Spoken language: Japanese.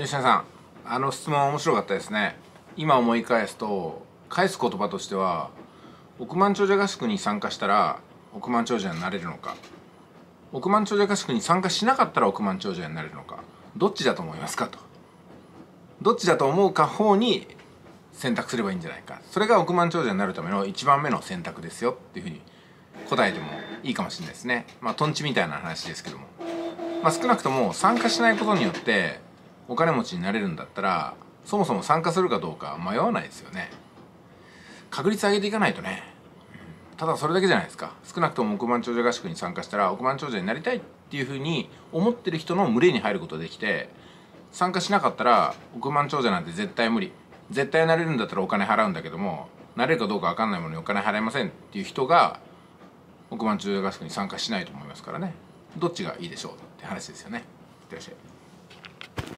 吉田さん、あの質問面白かったですね。今思い返すと、返す言葉としては、億万長者合宿に参加したら億万長者になれるのか、億万長者合宿に参加しなかったら億万長者になれるのか、どっちだと思いますかと、どっちだと思うか方に選択すればいいんじゃないか、それが億万長者になるための1番目の選択ですよっていうふうに答えてもいいかもしれないですね。まあトンチみたいな話ですけども、まあ、少なくとも参加しないことによってお金持ちになれるんだったら、そもそも参加するかどうか迷わないですよね。確率上げていかないとね。ただそれだけじゃないですか。少なくとも億万長者合宿に参加したら億万長者になりたいっていうふうに思ってる人の群れに入ることができて、参加しなかったら億万長者なんて絶対無理、絶対なれるんだったらお金払うんだけども、なれるかどうか分かんないものにお金払えませんっていう人が億万長者合宿に参加しないと思いますからね。どっちがいいでしょうって話ですよね。いってらっしゃい。